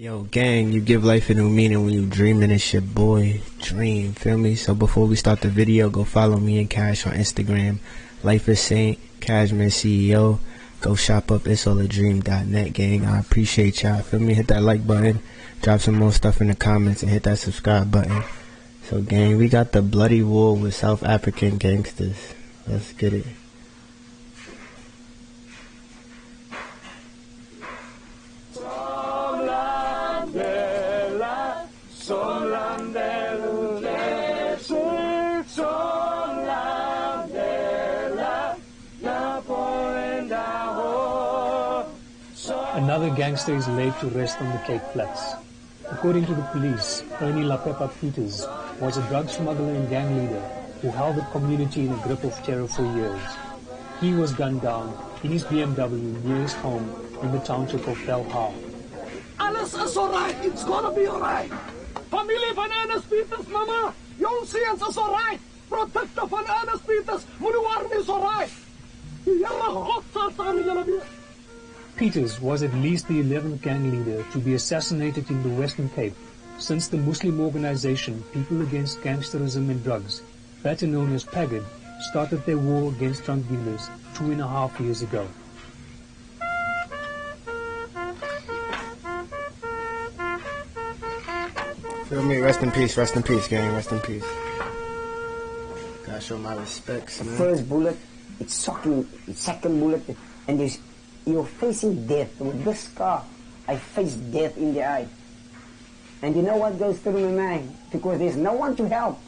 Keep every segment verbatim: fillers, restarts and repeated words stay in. Yo, gang, you give life a new meaning when you dreaming. It's your boy, Dream, feel me? So before we start the video, go follow me and Cash on Instagram. Life is Saint, Cashman C E O. Go shop up, it's all a dream dot net, gang. I appreciate y'all, feel me? Hit that like button, drop some more stuff in the comments, and hit that subscribe button. So, gang, we got the bloody war with South African gangsters. Let's get it. Another gangster is laid to rest on the Cape Flats. According to the police, Ernie Lapeppa Peters was a drug smuggler and gang leader who held the community in a grip of terror for years. He was gunned down in his B M W near his home in the township of Belhar. Alles is alright, it's gonna be alright. Familie van Ernest Peters, mama, your sins is alright. Protector van Ernest Peters, Munuarm is alright. Peters was at least the eleventh gang leader to be assassinated in the Western Cape since the Muslim organization People Against Gangsterism and Drugs, better known as Pagad, started their war against drug dealers two and a half years ago. Feel me? Rest in peace, rest in peace, gang, rest in peace. Gotta show my respects, man. First bullet, it's second, it's second bullet, and there's... You're facing death. With this scar, I face death in the eye. And you know what goes through my mind? Because there's no one to help.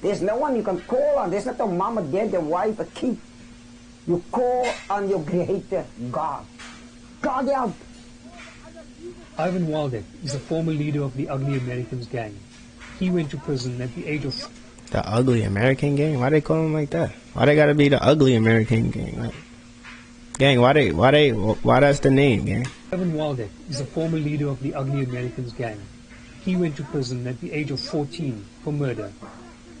There's no one you can call on. There's not a mom, a dad, a wife, a kid. You call on your creator, God. God help! Ivan Waldeck is a former leader of the Ugly Americans gang. He went to prison at the age of... The Ugly American gang? Why they call him like that? Why they gotta be the Ugly American gang? Like... Gang, why they, why they, why that's the name, gang? Ivan Waldeck is a former leader of the Ugly Americans gang. He went to prison at the age of fourteen for murder.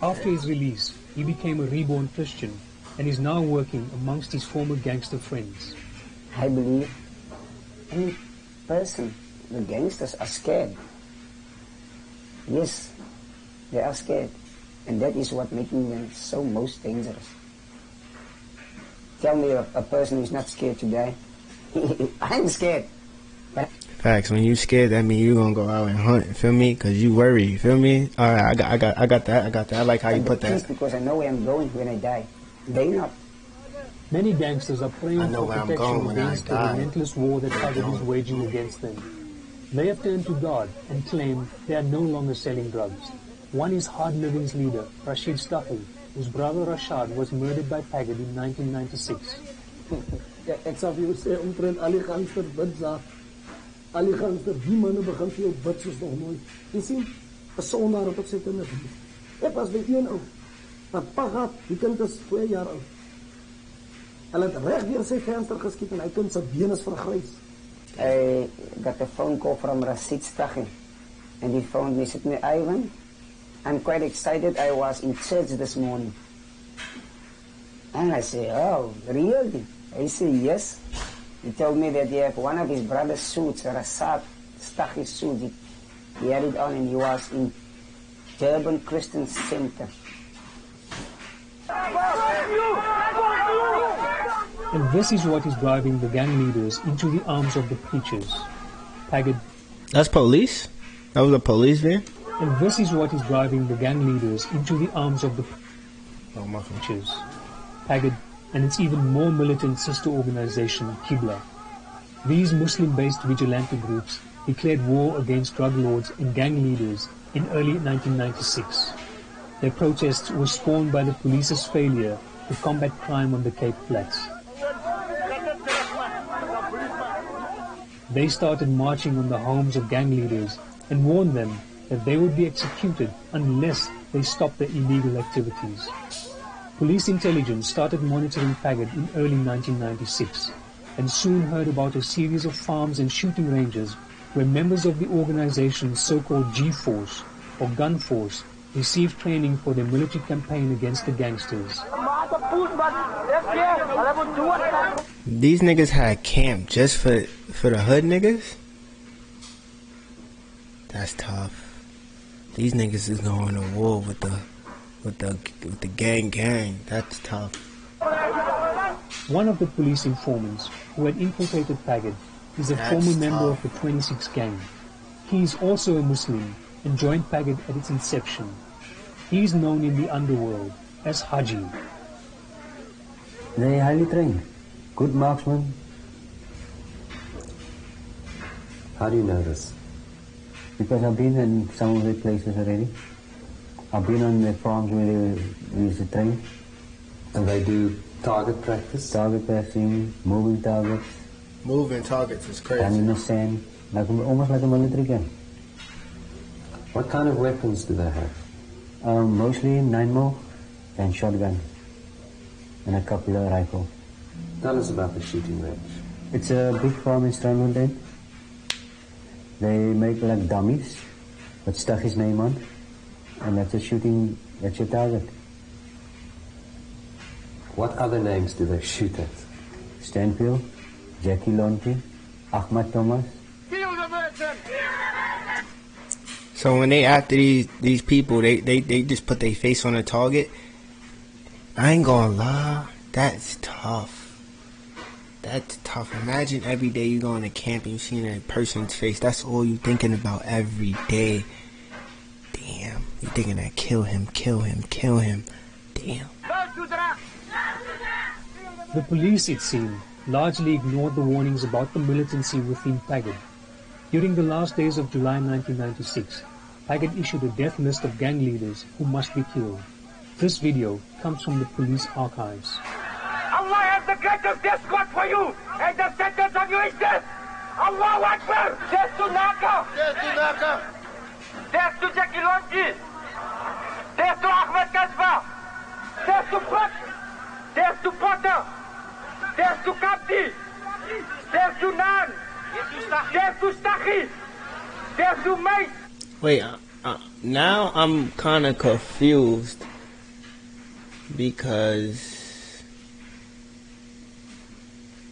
After his release, he became a reborn Christian and is now working amongst his former gangster friends. I believe any person, the gangsters are scared. Yes, they are scared. And that is what making them so most dangerous. Tell me a, a person who's not scared today. I'm scared. But facts. When you scared, that means you gonna go out and hunt. Feel me? Cause you worry. You feel me? All right. I got. I got. I got that. I got that. I like how you put that. Because I know where I'm going when I die. They not. Many gangsters are praying for protection against the relentless war that Pagad is waging against them. They have turned to God and claim they are no longer selling drugs. One is Hard Living's leader, Rashied Stuffy, whose brother Rashaad was murdered by Pagad in nineteen ninety-six. I got a phone call from Rashied Staggie, and he phoned me, said me, Ivan, I'm quite excited. I was in church this morning. And I say, oh, really? I say, yes. He told me that he had one of his brother's suits, Rashaad Staggie suit. He had it on and he was in Durban Christian Center. And this is what is driving the gang leaders into the arms of the preachers. Pagad. That's police? That was a police van? And this is what is driving the gang leaders into the arms of the preachers, Pagad, and its even more militant sister organization, Qibla. These Muslim-based vigilante groups declared war against drug lords and gang leaders in early nineteen ninety-six. Their protests were spawned by the police's failure to combat crime on the Cape Flats. They started marching on the homes of gang leaders and warned them that they would be executed unless they stopped their illegal activities. Police intelligence started monitoring Pagad in early nineteen ninety-six and soon heard about a series of farms and shooting ranges where members of the organization's so-called G Force or Gun Force received training for their military campaign against the gangsters. These niggas had camp just for, for the hood niggas? That's tough. These niggas is going to war with the with the with the gang gang. That's tough. One of the police informants who had infiltrated Pagad is a That's former tough. member of the twenty-six gang. He is also a Muslim and joined Pagad at its inception. He is known in the underworld as Haji. They are highly trained, good marksmen. How do you know this? Because I've been in some of the places already. I've been on the farms where they use the train. And they do target practice? Target practicing, moving targets. Moving targets is crazy. And in the sand, like, almost like a military game. What kind of weapons do they have? Um, mostly nine millimeter and shotgun. And a couple of rifles. Tell us about the shooting range. It's a big farm in Strandwood then. They make like dummies, but stuck his name on, and that's a shooting, that's your target. What other names do they shoot at? Stanfield, Jackie Lonte, Ahmad Thomas. Kill the merchant! So when they after these, these people, they, they, they just put their face on a target. I ain't gonna lie, that's tough. That's tough. Imagine every day you go on a camp and you see a person's face. That's all you thinking about every day. Damn. You thinking that kill him, kill him, kill him. Damn. The police, it seemed, largely ignored the warnings about the militancy within Pagad. During the last days of July nineteen ninety-six, Pagad issued a death list of gang leaders who must be killed. This video comes from the police archives. Allah has the greatest death squad for you, and the sentence on you is death. Allahu Akbar! Death to Naka! Death to Naka! Death to Jackie Lonte! Death to Ahmed Kasba! Death to Pot! Death to Potter! Death to Kapti! Death to Nan! Death to Staggie! Death to Mate! Wait, uh, uh, now I'm kind of confused because...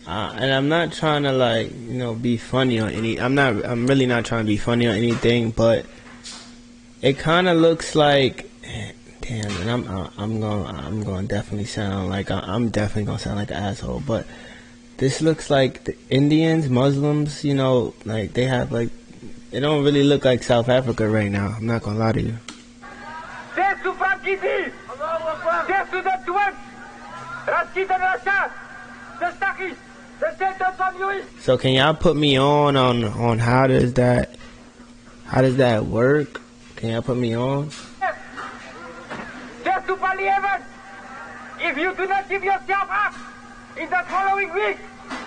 Uh, and I'm not trying to, like, you know, be funny on any... I'm not... I'm really not trying to be funny on anything, but... It kind of looks like... Damn, and I'm... Uh, I'm gonna... I'm gonna definitely sound like... Uh, I'm definitely gonna sound like an asshole, but... This looks like the Indians, Muslims, you know... Like, they have, like... It don't really look like South Africa right now. I'm not gonna lie to you. Death to Fakidi! Death to the twins! Rasheed and Rashaad! The Staggies! So can y'all put me on, on on how does that how does that work? Can y'all put me on? Death to Bali Evans! If you do not give yourself up in the following week,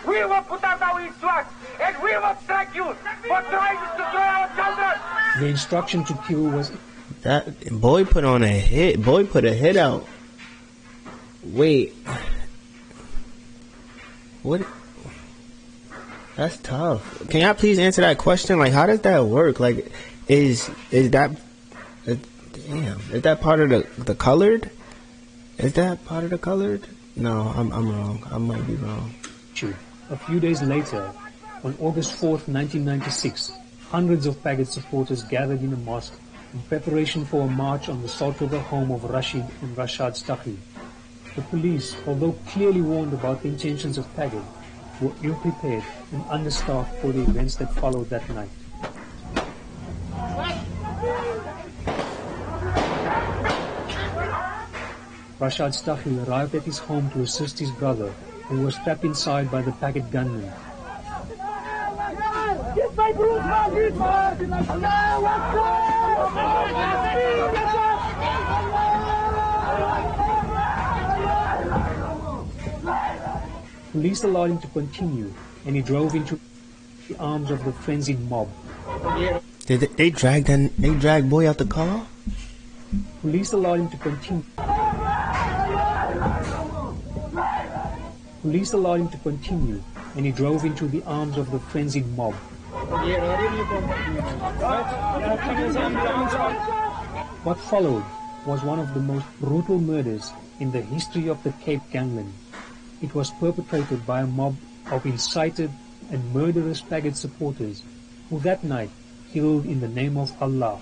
we will put out our instructions and we will strike you for trying to destroy our children. The instruction to kill was that boy put on a hit. Boy put a hit out. Wait, what? That's tough. Can y'all please answer that question? Like, how does that work? Like, is is that uh, damn? Is that part of the the colored? Is that part of the colored? No, I'm I'm wrong. I might be wrong. A few days later, on August fourth, nineteen ninety-six, hundreds of Pagad supporters gathered in a mosque in preparation for a march on the Saltoga home of Rasheed and Rashaad Staggie. The police, although clearly warned about the intentions of Pagad, were ill-prepared and understaffed for the events that followed that night. Rashaad Staggie arrived at his home to assist his brother, who was trapped inside by the Pagad gunmen. Police allowed him to continue, and he drove into the arms of the frenzied mob. Did they, they drag that? They drag boy out the car. Police allowed him to continue. Police allowed him to continue, and he drove into the arms of the frenzied mob. What followed was one of the most brutal murders in the history of the Cape gangland. It was perpetrated by a mob of incited and murderous Pagad supporters who that night killed in the name of Allah.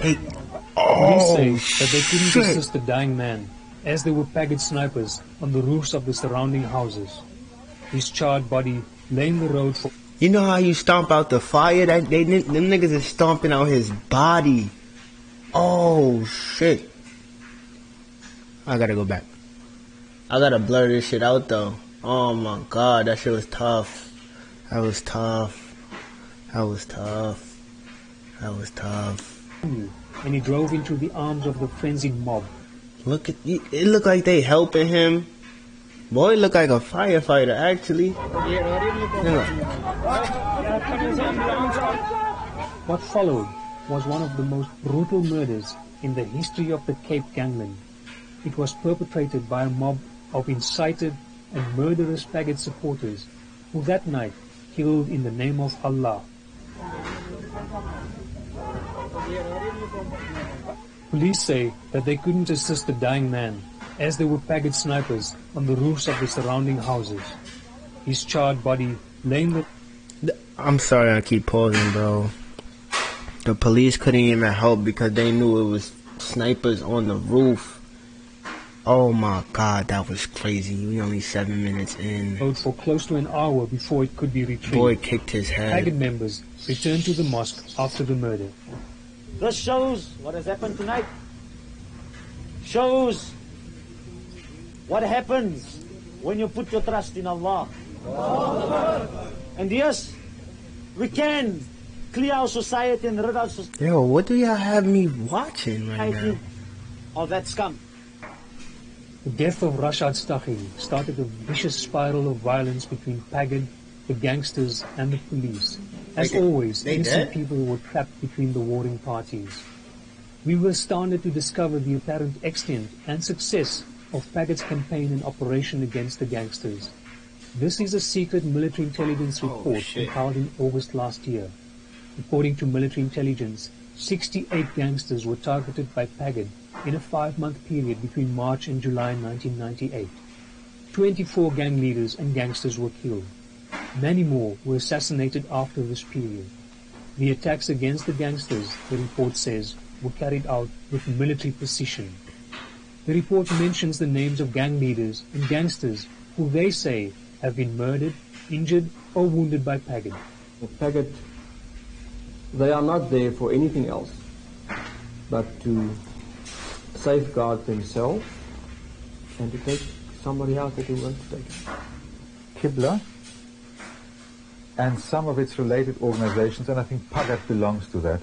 Hey. Oh, police say that they couldn't shit. assist the dying man, as they were Pagad snipers on the roofs of the surrounding houses. His charred body lay in the road for... You know how you stomp out the fire? That they them niggas is stomping out his body. Oh, shit. I gotta go back. I gotta blur this shit out, though. Oh, my God. That shit was tough. That was tough. That was tough. That was tough. And he drove into the arms of the frenzied mob. Look at... It looked like they helping him. Boy, look like a firefighter, actually. What followed was one of the most brutal murders in the history of the Cape gangland. It was perpetrated by a mob of incited and murderous Pagad supporters who that night killed in the name of Allah. Police say that they couldn't assist the dying man, as they were Pagad snipers on the roofs of the surrounding houses. His charred body laying the... I'm sorry I keep pausing, bro. The police couldn't even help because they knew it was snipers on the roof. Oh my God, that was crazy. We only seven minutes in. Rode for close to an hour before it could be retrieved. Boy kicked his head. Pagad members returned to the mosque after the murder. This shows what has happened tonight. Shows... what happens when you put your trust in Allah? And yes, we can clear our society and rid our society. Yo, what do y'all have me watching right now? All that scum. The death of Rashaad Staggie started a vicious spiral of violence between Pagad, the gangsters, and the police. As they always, they innocent did? people were trapped between the warring parties. We were astounded to discover the apparent extent and success of Pagad's campaign and operation against the gangsters. This is a secret military intelligence report compiled in August last year. According to military intelligence, sixty-eight gangsters were targeted by Pagad in a five-month period between March and July nineteen ninety-eight. twenty-four gang leaders and gangsters were killed. Many more were assassinated after this period. The attacks against the gangsters, the report says, were carried out with military precision. The report mentions the names of gang leaders and gangsters who they say have been murdered, injured or wounded by Pagad. The Pagad, they are not there for anything else but to safeguard themselves and to take somebody out that they want to take. Qibla and some of its related organizations, and I think Pagad belongs to that,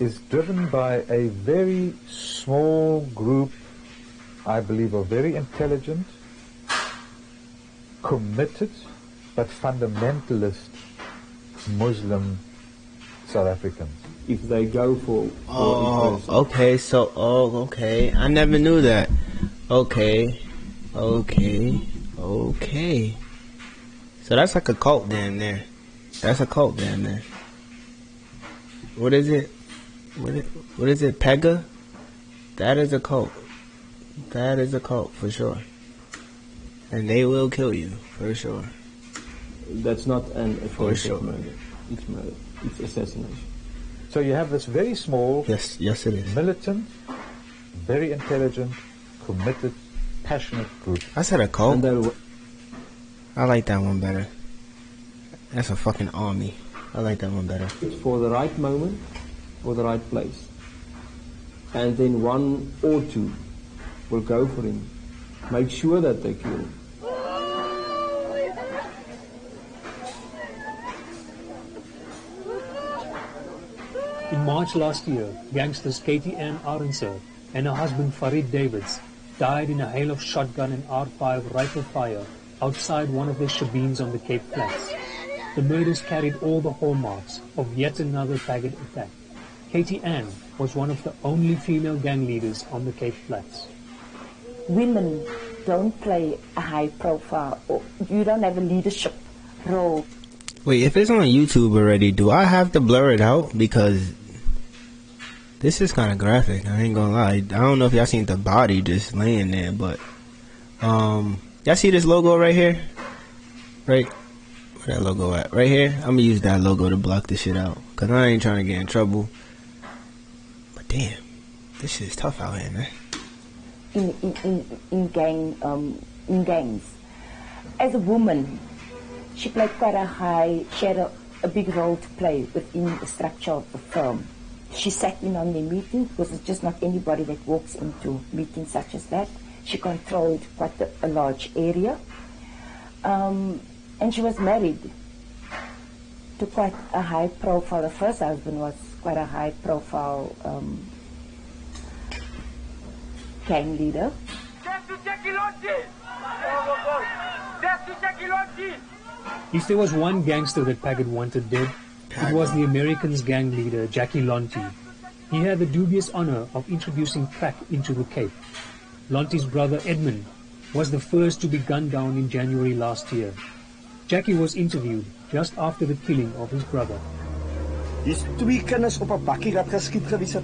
is driven by a very small group, I believe, of very intelligent, committed, but fundamentalist Muslim South Africans. If they go for... for oh, okay, so, oh, okay. I never knew that. Okay, okay, okay. So that's like a cult down there. That's a cult down there. What is it? What is, what is it, Pagad? That is a cult. That is a cult, for sure. And they will kill you, for sure. That's not an for sure. murder. It's murder. It's assassination. So you have this very small, yes, yes it is. militant, very intelligent, committed, passionate group. I said a cult. I like that one better. That's a fucking army. I like that one better. It's for the right moment, for the right place, and then one or two will go for him, make sure that they kill him. In March last year, gangsters Katie Ann Aronso and her husband Farid Davids died in a hail of shotgun and R five rifle fire outside one of their shebeens on the Cape Flats. The murders carried all the hallmarks of yet another Pagad attack. Katie Ann was one of the only female gang leaders on the Cape Flats. Women don't play a high profile, or you don't have a leadership role. Wait, if it's on YouTube already, do I have to blur it out? Because this is kind of graphic, I ain't gonna lie. I don't know if y'all seen the body just laying there, but um, y'all see this logo right here? Right? Where that logo at? Right here? I'm gonna use that logo to block this shit out, cause I ain't trying to get in trouble. But damn, this shit is tough out here, man. In in in, in gang um in gangs, as a woman, she played quite a high. She had a, a big role to play within the structure of the firm. She sat in on the meeting because it's just not anybody that walks into meetings such as that. She controlled quite a, a large area. Um, and she was married to quite a high profile. Her first husband was quite a high profile um, gang leader. Death to Jackie Lonte! Death to Jackie Lonte! If there was one gangster that Pagad wanted dead, it was the Americans' gang leader, Jackie Lonte. He had the dubious honor of introducing crack into the Cape. Lonte's brother, Edmund, was the first to be gunned down in January last year. Jackie was interviewed just after the killing of his brother. His twee kinders op 'n bakkie wat geskiet gewees het.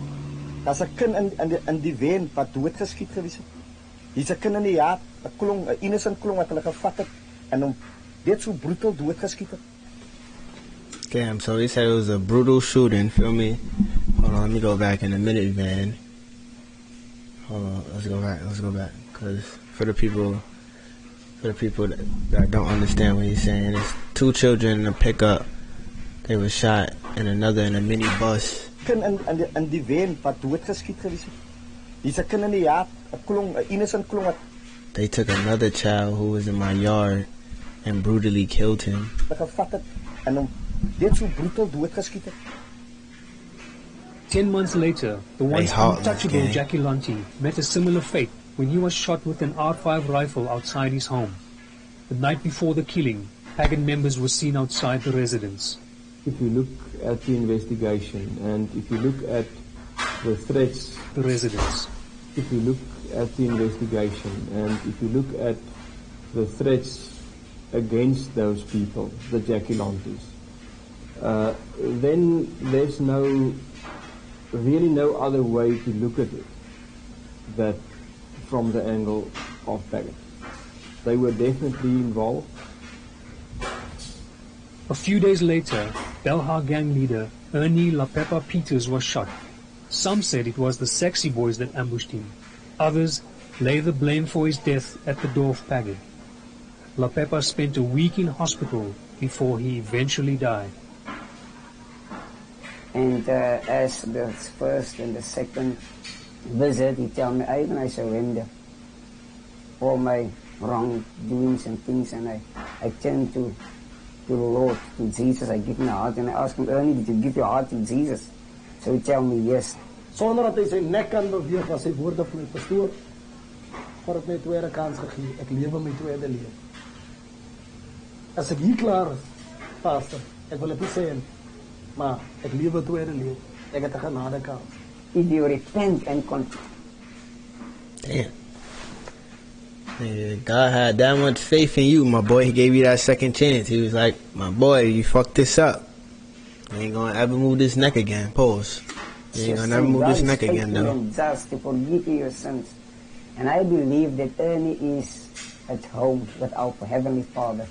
Daar's 'n kind in in die in die wen wat doodgeskiet gewees het. Hier's 'n kind in die jaap, 'n klong, 'n innocent klong wat hulle gevat het en hom net so brutaal doodgeskiet het. Damn, so they said it was a brutal shooting, feel me? Hold on, let me go back in a minute, man. Hold on, let's go back, let's go back, cause for the people, for the people that, that don't understand what he's saying, it's two children in a pickup. They were shot, and another in a mini bus. Kind in in die in die wen wat doodgeskiet gewees het. Hier's 'n kind in die jaap, 'n klong, 'n innocent klong wat. They took another child who was in my yard and brutally killed him. Gevat het en hom net so brutaal doodgeskiet het. Ten months later, the once untouchable Jackie Lonte met a similar fate when he was shot with an R five rifle outside his home. The night before the killing, Pagad members were seen outside the residence. If you look at the investigation and if you look at the threats... The residence. If you look at the investigation and if you look at the threats against those people, the Jackie Lontes, uh, then there's no, really no other way to look at it that from the angle of Pagad. They were definitely involved. A few days later, Belhar gang leader Ernie Lapeppa Peters was shot. Some said it was the sexy boys that ambushed him. Others lay the blame for his death at the door of Pagad. Lapeppa spent a week in hospital before he eventually died. And uh, as the first and the second visit, he tell me, Ivan, I surrender all my wrongdoings and things, and I, I turn to, to the Lord, to Jesus. I give my heart, and I ask him, Ernie, did you give your heart to Jesus? So he tell me, yes. Sonder dat hy sy nek kan beweeg, was sy woorde van die pastoor, God het my tweede kans gegee, ek lewe my tweede lewe. As ek hier klaar is, pastor, ek wil het nie sê, maar ek lewe tweede lewe, ek het 'n genade kans. If you repent and control. Damn. Yeah, God had that much faith in you, my boy. He gave you that second chance. He was like, my boy, you fucked this up. You ain't gonna ever move this neck again. Pause. You ain't gonna ever move this neck again, though. Just to forgive your sins. And I believe that Ernie is at home with our Heavenly Father.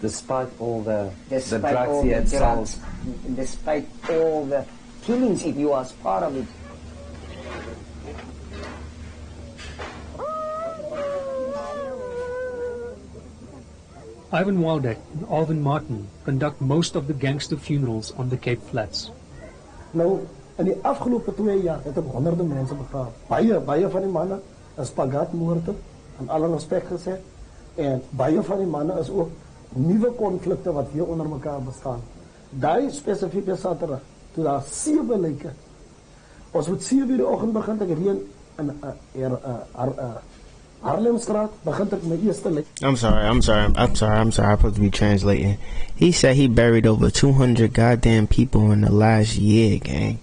Despite all the, despite the drugs all he had sold. Despite all the killings, if you are part of it. Ivan Waldeck and Alvin Martin conduct most of the gangster funerals on the Cape Flats. Nou, in die afgelopen twee jaar het ek honderde mense begraaf. Baie, baie van die manne is Pagad-moorde, in alle respect gesê, en baie van die manne is ook nuwe konflikte wat hier onder mekaar bestaan. Daai spesifieke Saterdag, toe daar sewe lyke. Ons moet sewe uur die oggend begin, ek het hier in Harlemstraat begin ek my eerste lyk. I'm sorry, I'm sorry, I'm sorry, I'm sorry, I'm supposed to be translating. He said he buried over two hundred goddamn people in the last year, gang.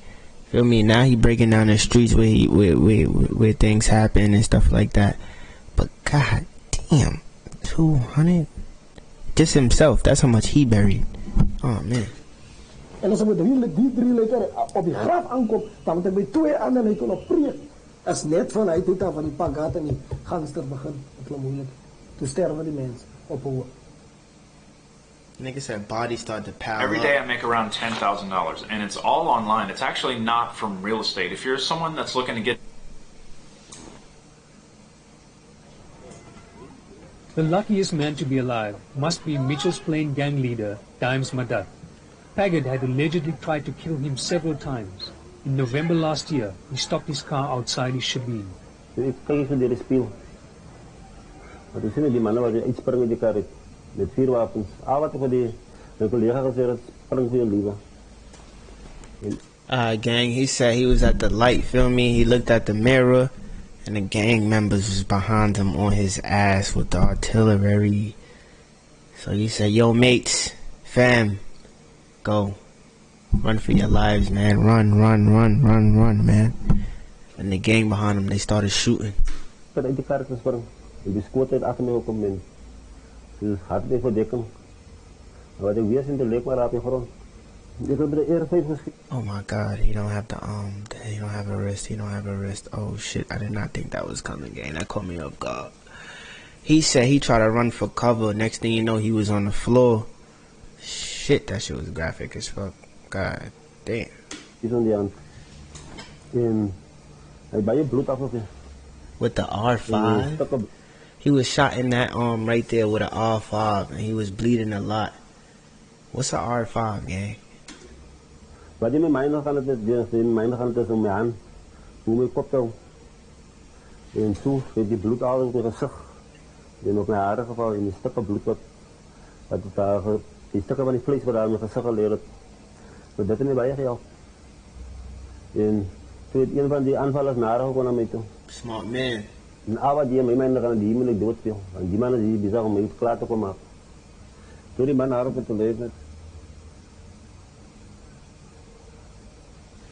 Feel me? Now he breaking down the streets where, he, where, where, where things happen and stuff like that. But god damn, two hundred? Just himself, that's how much he buried. Oh man. En as ek met die drie lekker op die graf aankom, dan moet ek by twee ander net op preek. As net van hy toe van die Pagad en die gangster begin, het hulle moeilik. Toe sterwe die mens op hoog. Nigga said bodies started to pile Every up. Day I make around ten thousand dollars, and it's all online. It's actually not from real estate. If you're someone that's looking to get... The luckiest man to be alive must be Mitchell's Plain gang leader, Dimes Madat. Pagad had allegedly tried to kill him several times. In November last year, he stopped his car outside his shabin. Uh, gang, he said he was at the light, feel me? He looked at the mirror, and the gang members was behind him on his ass with the artillery. So he said, yo, mates, fam, go. Run for your lives, man. Run, run, run, run, run, man. And the gang behind him, they started shooting. This hard day for Dekum. But we are in the lake where I am. Oh my God! He don't have the um. He don't have a wrist. He don't have a wrist. Oh shit! I did not think that was coming. Gang, that caught me off guard. He said he tried to run for cover. Next thing you know, he was on the floor. Shit! That shit was graphic as fuck. God damn. He's on the arm. Um, I buy a blue off of him. With the R five. He was shot in that arm right there with an R five, and he was bleeding a lot. What's an R five, gang? Smart man.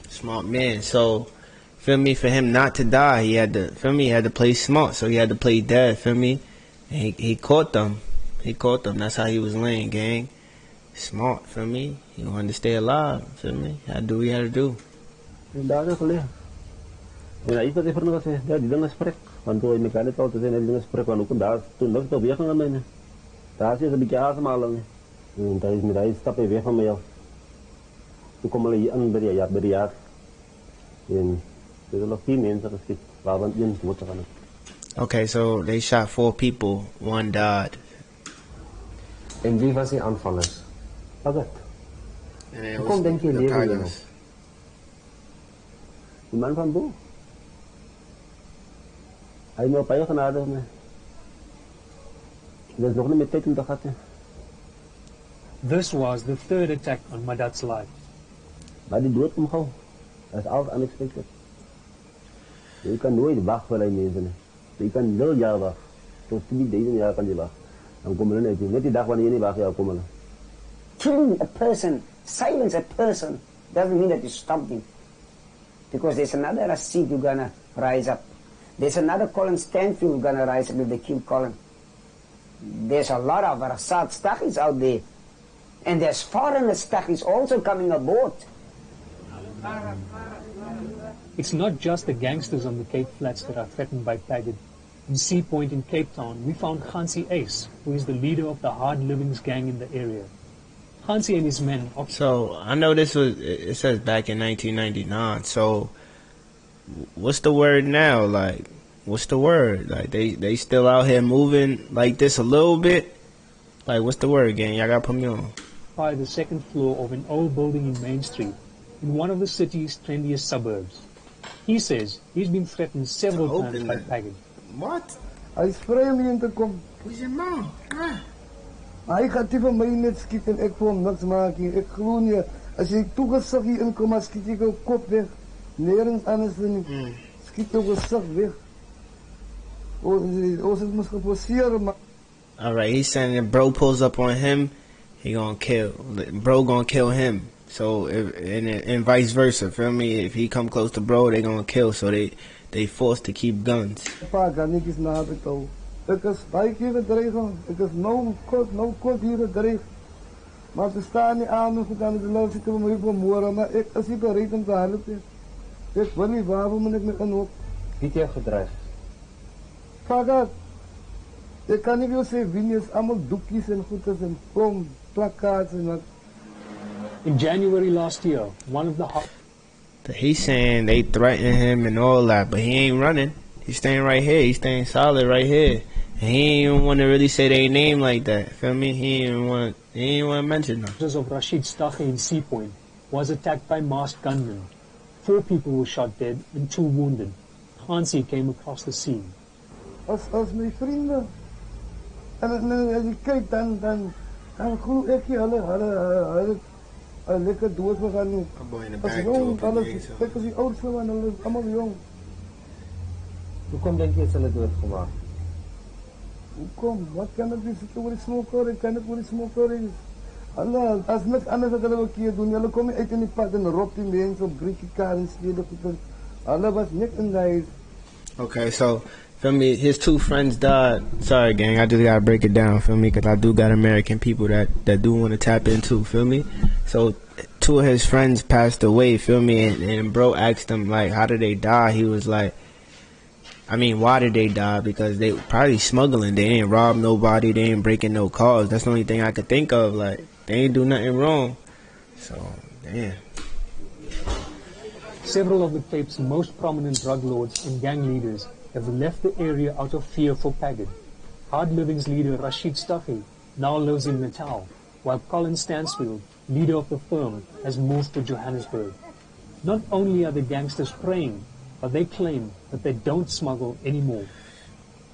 Smart man. So, feel me, for him not to die, he had to, feel me, he had to play smart. So he had to play dead, feel me. And he, he caught them. He caught them. That's how he was laying, gang. Smart, feel me. He wanted to stay alive, feel me. How do we had to do? Okay, so they shot four people, one died. And wie was die aanvallers? Pagad. Hoe kom denk jy lewe jy nog? Die man van Bo? Hij moet pijn gaan hadden, man. There's nog niet tijd om te gaan. This was the third attack on Madat's life. Maar die dood komt gauw. Dat is altijd unexpected. Je kan nooit wachten voor die mensen. Je kan nul jaar wachten. Tot three thousand jaar kan je wachten. Dan komen we eruit. Net die dag wanneer je niet wacht, ja, komen we. Killing a person, silence a person, doesn't mean that you stop him. Because there's another Rashied who's gonna rise up. There's another Colin Stanfield who's gonna rise up if they kill Colin. There's a lot of Rashaad Staggies out there. And there's foreign Staggies also coming aboard. It's not just the gangsters on the Cape Flats that are threatened by Pagad. In Sea Point in Cape Town, we found Hanzie Ace, who is the leader of the Hard Living's gang in the area. Hanzie and his men... So, I know this was... It says back in nineteen ninety-nine, so... What's the word now? Like, what's the word? Like, they, they still out here moving like this a little bit? Like, what's the word again? Y'all gotta put me on. By the second floor of an old building in Main Street, in one of the city's trendiest suburbs. He says he's been threatened several times by Pagad. What? I sprayed him to come. Where's your mom? Huh? I got even my nets kicked and I come nuts making. I grown here. I say, toegesaggy and come as kitty go cop there. Nergens anders dan niet. Schiet toch een zak weg. Oos het moest geforceerd, man. Alright, he's saying if bro pulls up on him, he gonna kill. Bro gonna kill him. So, if, and, and vice versa, feel me? If he come close to bro, they gonna kill. So they, they forced to keep guns. Pa, ga niks naar het toe. Ik is vijf keer gedreigd. Ik is nou kort, nou kort hier gedreigd. Maar ze staan niet aan of we gaan de laatste keer om even moeren. Maar ik is niet bereid om te helpen. Dit wil nie waar wil men ek met in hoop. Wie het jou gedreig? Pagad, ek kan nie wil sê wie nie is allemaal doekjes en goeders en kom. placards and what. In January last year, one of the hot... He's saying they threatening him and all that, but he ain't running. He's staying right here. He's staying solid right here. And he ain't want to really say their name like that. Feel me? He ain't want. He ain't want to mention them. ...of Rashaad Staggie in Sea Point was attacked by masked gunmen. Four people were shot dead and two wounded. Hansie came across the scene. As as my friend, and as you kijk dan dan, dan groep ik je alle alle alle. I lekker dood was aan nu. As jong, alles, kijk as die ouders waren, alles allemaal jong. Hoe kom denk je dat ze dood gemaakt? Hoe kom? Wat kan het wezen? Kan het smoker? Kan het voor smoker? Allah, as met anders dat we hier doen, alle komen uit in die pad en roept die mensen op Griekse karren spelen. Allah was niet in die. Okay, so. Feel me? His two friends died. Sorry, gang. I just gotta break it down. Feel me? Cause I do got American people that that do want to tap into. Feel me? So two of his friends passed away. Feel me? And, and bro asked them like, how did they die? He was like, I mean, why did they die? Because they probably smuggling. They ain't robbed nobody. They ain't breaking no cars. That's the only thing I could think of. Like they ain't do nothing wrong. So damn. Several of the Cape's most prominent drug lords and gang leaders have left the area out of fear for Pagad. Hard Living's leader Rashied Stuffy now lives in Natal, while Colin Stanfield, leader of the firm, has moved to Johannesburg. Not only are the gangsters praying, but they claim that they don't smuggle anymore.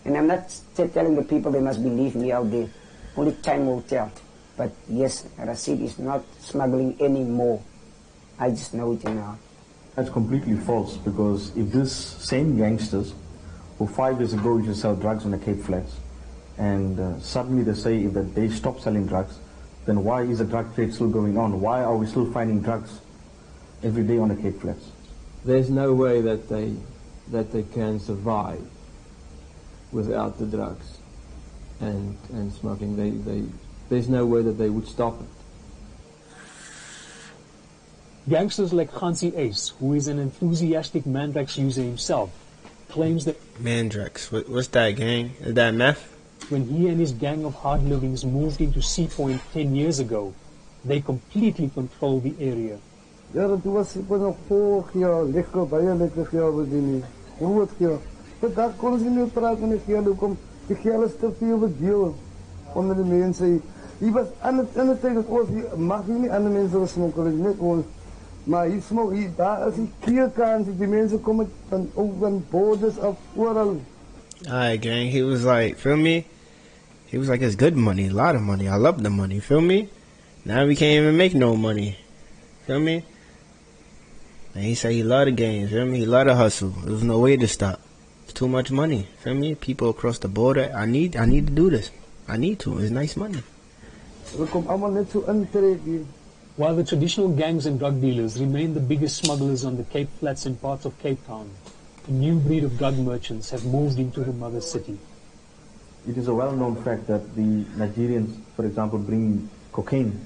And I'm not telling the people they must believe me out there. Only time will tell. But yes, Rashied is not smuggling anymore. I just know it now. That's completely false, because if these same gangsters who five years ago used to sell drugs on the Cape Flats, and uh, suddenly they say that they stop selling drugs, then why is the drug trade still going on? Why are we still finding drugs every day on the Cape Flats? There's no way that they that they can survive without the drugs and and smuggling. They they there's no way that they would stop it. Gangsters like Hanzie Ace, who is an enthusiastic Mandrax user himself, claims that Mandrax, what, what's that gang? Is that meth? When he and his gang of Hard Livings moved into Sea Point ten years ago, they completely controlled the area. Yeah, but it was a four year, lekker, baie lekker jaar was dit nie. Goed jaar. But daar kon ons nie praat van die geld hoekom die geld te veel verdeel onder die mense. Hy was aan die ander tyd as ons mag nie ander mense smokkel net ons. Maar hier smoke, hier daar is die kierkans, die mense kom van open borders of oral. Alright, gang, he was like, feel me? He was like, it's good money, a lot of money. I love the money, feel me? Now we can't even make no money, feel me? And he said he loved the game, feel me? He loved the hustle. There was no way to stop. It's too much money, feel me? People across the border, I need, I need to do this. I need to. It's nice money. While the traditional gangs and drug dealers remain the biggest smugglers on the Cape Flats and parts of Cape Town, a new breed of drug merchants have moved into the mother city. It is a well-known fact that the Nigerians, for example, bring cocaine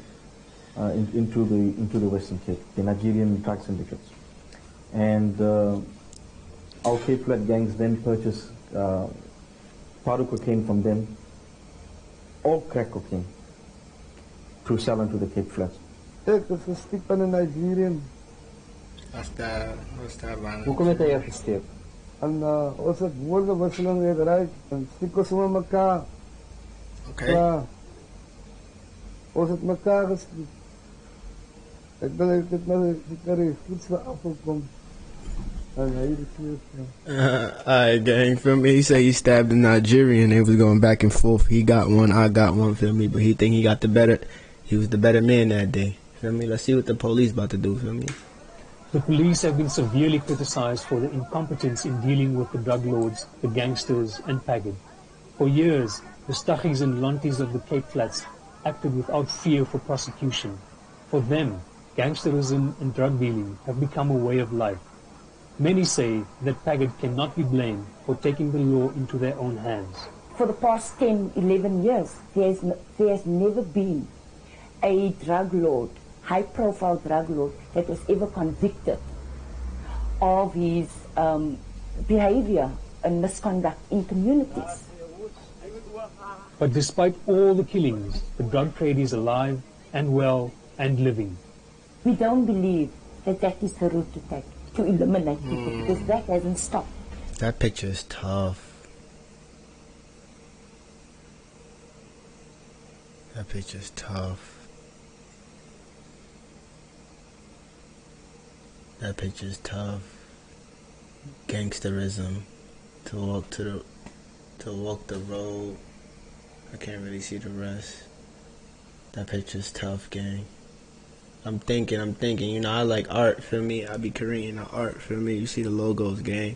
uh, in, into the into the Western Cape, the Nigerian drug syndicates, and uh, our Cape Flat gangs then purchase uh, powder cocaine from them, or crack cocaine, to sell into the Cape Flats. Ek is gesteek van een Nigerian. As daar, as daar van. Hoe kom het hy gesteek? En ons het woorde wisseling gedraaid. En steek ons met mekaar. Oké. Ja. Ons het mekaar gesteek. Ek ben ek het maar ek het die voetsel afgekom. En hy het gesteek. Alright, gang, feel me? He said he stabbed a Nigerian. They was going back and forth. He got one, I got one, feel me? But he think he got the better. He was the better man that day. Feel me? Let's see what the police about to do, feel me? The police have been severely criticized for their incompetence in dealing with the drug lords, the gangsters, and Pagad. For years, the Staggies and Lontes of the Cape Flats acted without fear for prosecution. For them, gangsterism and drug dealing have become a way of life. Many say that Pagad cannot be blamed for taking the law into their own hands. For the past ten, eleven years, there's, there's never been a drug lord, high-profile drug lord, that was ever convicted of his um, behavior and misconduct in communities. But despite all the killings, the drug trade is alive and well and living. We don't believe that that is the route to take, to eliminate people, mm. because that hasn't stopped. That picture is tough. That picture is tough. That picture is tough. Gangsterism, to walk to the, to walk the road. I can't really see the rest. That picture's tough, gang. I'm thinking, I'm thinking. You know, I like art, feel me? I be creating the art, feel me? You see the logos, gang.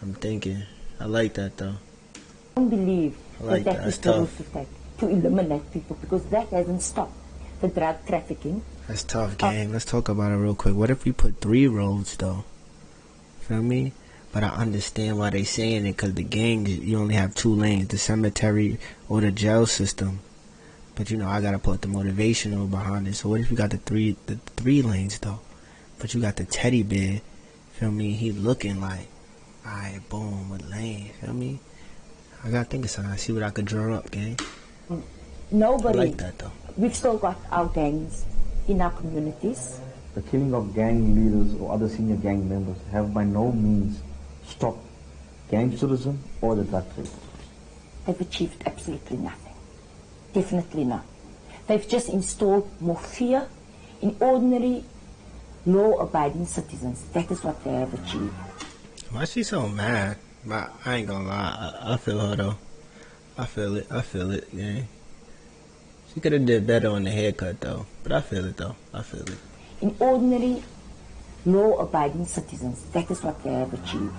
I'm thinking. I like that, though. I don't believe I like that, that, that is the route to take, to eliminate people, because that hasn't stopped the drug trafficking. That's tough, gang. Uh, Let's talk about it real quick. What if we put three roads, though? Feel me? But I understand why they saying it, because the gangs, you only have two lanes, the cemetery or the jail system. But you know, I gotta put the motivational behind it. So what if you got the three the three lanes though? But you got the teddy bear, feel me? He looking like, alright, boom, what lane, feel me? I gotta think of something. I see what I could draw up, gang. Nobody I like that though. We've still got our gangs in our communities. The killing of gang leaders or other senior gang members have by no means stop gangsterism or the drug trade. They've achieved absolutely nothing. Definitely not. They've just installed more fear in ordinary law-abiding citizens. That is what they have achieved. Why is she so mad? My, I ain't gonna lie. I, I feel her though. I feel it. I feel it. Yeah. She could have did better on the haircut though. But I feel it though. I feel it. In ordinary law-abiding citizens. That is what they have achieved.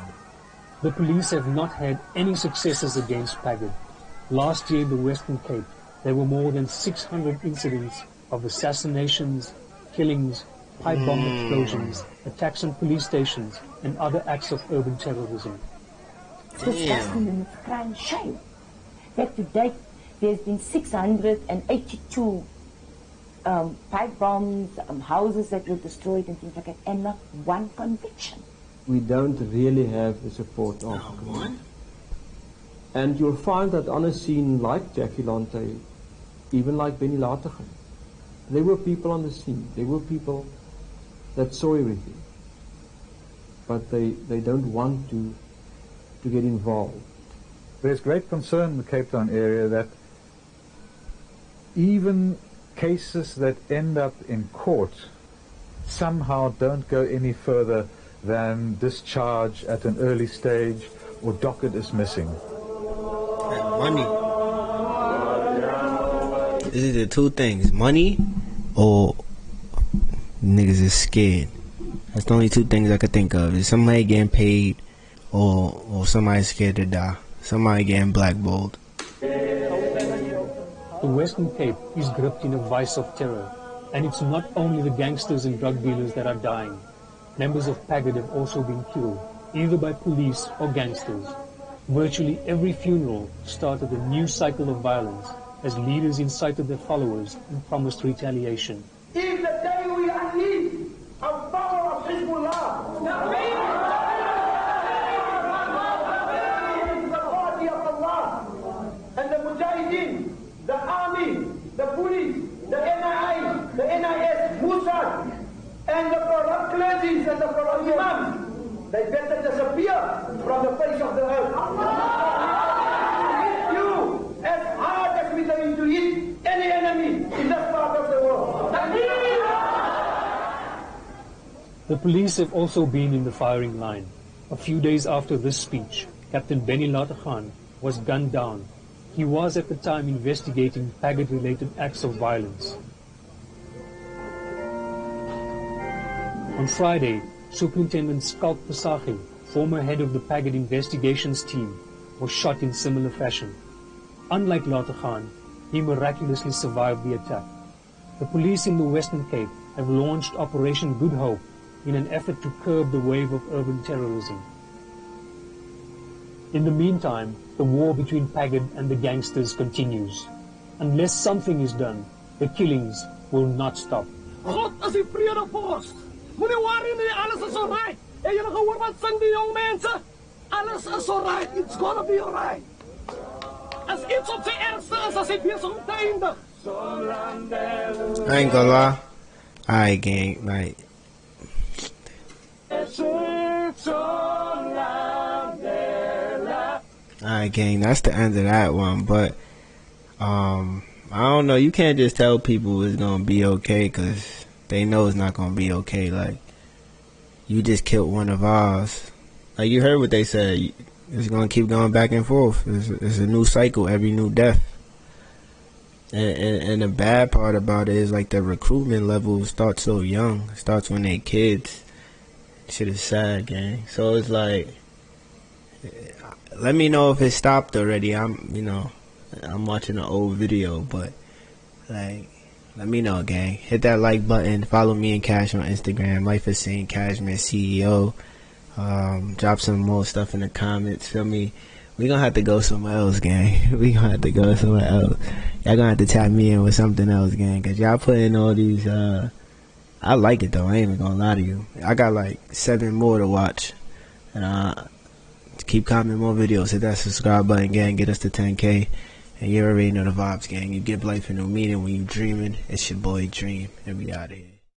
The police have not had any successes against Pagad. Last year in the Western Cape, there were more than six hundred incidents of assassinations, killings, pipe bomb explosions, attacks on police stations, and other acts of urban terrorism. Damn. It's disgusting and crying shame that to date there's been six hundred eighty-two um, pipe bombs, um, houses that were destroyed and things like that, and not one conviction. We don't really have the support of the community. And you'll find that on a scene like Jackie Lonte, even like Benny Latigan, there were people on the scene. There were people that saw everything. But they, they don't want to, to get involved. There's great concern in the Cape Town area that even cases that end up in court somehow don't go any further than discharge at an early stage or docket is missing. And money. These are the two things, money or niggas is scared. That's the only two things I could think of. Is somebody getting paid or or somebody scared to die. Somebody getting blackballed. The Western Cape is gripped in a vice of terror, and it's not only the gangsters and drug dealers that are dying. Members of Pagad have also been killed, either by police or gangsters. Virtually every funeral started a new cycle of violence as leaders incited their followers and promised retaliation. In the day we are in, of power of Hezbollah, the party of Allah, and the Mujahideen, the army, the police, the N I A, the N I S, Mossad, and the corrupt clergies and the corrupt imams, they better disappear from the face of the earth. We hit you as hard as we're going to hit any enemy in that part of the world. The police have also been in the firing line. A few days after this speech, Captain Benny Latigan was gunned down. He was at the time investigating Pagad-related acts of violence. On Friday, Superintendent Skelk Pasahi, former head of the Pagad investigations team, was shot in similar fashion. Unlike Latigan, he miraculously survived the attack. The police in the Western Cape have launched Operation Good Hope in an effort to curb the wave of urban terrorism. In the meantime, the war between Pagad and the gangsters continues. Unless something is done, the killings will not stop. God is a prayer of force. Alles is alright. Young man, alles is alright. It's gonna be alright. Es geht um zuerst, dass ich hier so unter I ain't gonna lie. I gang like. Alright gang, that's the end of that one, but um I don't know, you can't just tell people it's gonna be okay, cause they know it's not gonna be okay. Like, you just killed one of ours. Like, you heard what they said, it's gonna keep going back and forth. It's, it's a new cycle, every new death. And, and, and the bad part about it is, like, the recruitment level starts so young. It starts when they're kids. Shit is sad, gang. So it's like, let me know if it stopped already. I'm, you know, I'm watching an old video, but like, let me know, gang. Hit that like button. Follow me and Cash on Instagram. Life is Saint Cashman C E O. Um, drop some more stuff in the comments. Feel me? We gonna have to go somewhere else, gang. We gonna have to go somewhere else. Y'all gonna have to tap me in with something else, gang. Cause y'all putting all these. Uh, I like it though. I ain't even gonna lie to you. I got like seven more to watch, and uh, keep commenting more videos. Hit that subscribe button, gang. Get us to ten K, and you already know the vibes, gang. You give life a new meaning when you dreaming. It's your boy Dream, and we out of here.